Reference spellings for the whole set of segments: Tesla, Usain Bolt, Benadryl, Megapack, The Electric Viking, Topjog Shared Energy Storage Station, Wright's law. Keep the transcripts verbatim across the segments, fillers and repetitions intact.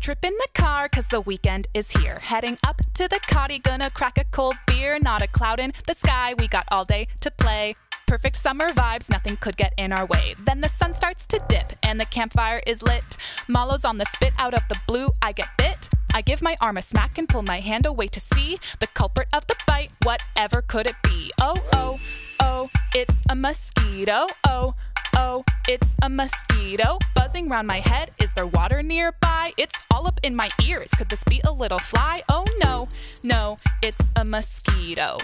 road trip in the car, cause the weekend is here. Heading up to the cotty, gonna crack a cold beer. Not a cloud in the sky, we got all day to play. Perfect summer vibes, nothing could get in our way. Then the sun starts to dip, and the campfire is lit. Malo's on the spit, out of the blue, I get bit. I give my arm a smack and pull my hand away to see the culprit of the bite, whatever could it be? Oh, oh, oh, it's a mosquito, oh, oh, it's a mosquito. Buzzing round my head, is there water nearby? It's all up in my ears, could this be a little fly? Oh no, no, it's a mosquito.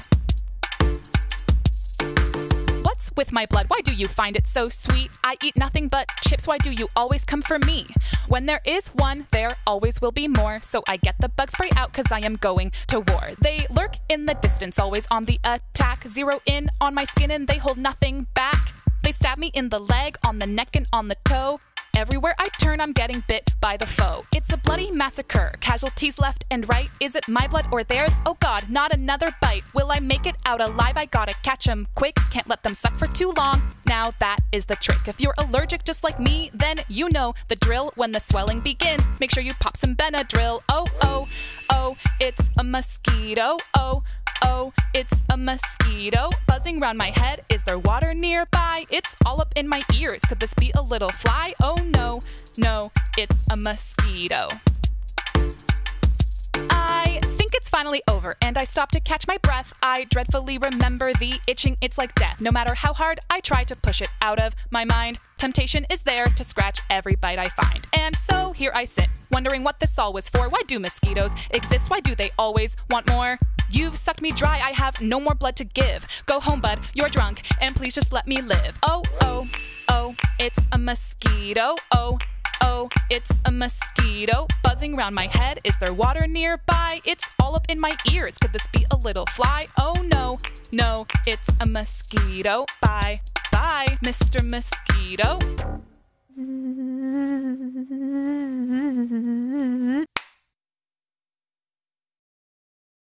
What's with my blood? Why do you find it so sweet? I eat nothing but chips, why do you always come for me? When there is one, there always will be more. So I get the bug spray out, cause I am going to war. They lurk in the distance, always on the attack. Zero in on my skin and they hold nothing back. They stab me in the leg, on the neck and on the toe. Everywhere I turn, I'm getting bit by the foe. It's a bloody massacre, casualties left and right. Is it my blood or theirs? Oh God, not another bite. Will I make it out alive? I gotta catch them quick. Can't let them suck for too long. Now that is the trick. If you're allergic just like me, then you know the drill. When the swelling begins, make sure you pop some Benadryl. Oh, oh, oh, it's a mosquito. Oh, oh, it's a mosquito. Buzzing round my head, is there water nearby? It's all up in my ears, could this be a little fly? Oh no, no, it's a mosquito. I think it's finally over, and I stop to catch my breath. I dreadfully remember the itching, it's like death. No matter how hard I try to push it out of my mind, temptation is there to scratch every bite I find. And so here I sit, wondering what this all was for. Why do mosquitoes exist? Why do they always want more? You've sucked me dry, I have no more blood to give. Go home, bud, you're drunk, and please just let me live. Oh, oh, oh, it's a mosquito. Oh, oh, it's a mosquito. Buzzing round my head, is there water nearby? It's all up in my ears, could this be a little fly? Oh no, no, it's a mosquito. Bye, bye, Mister Mosquito.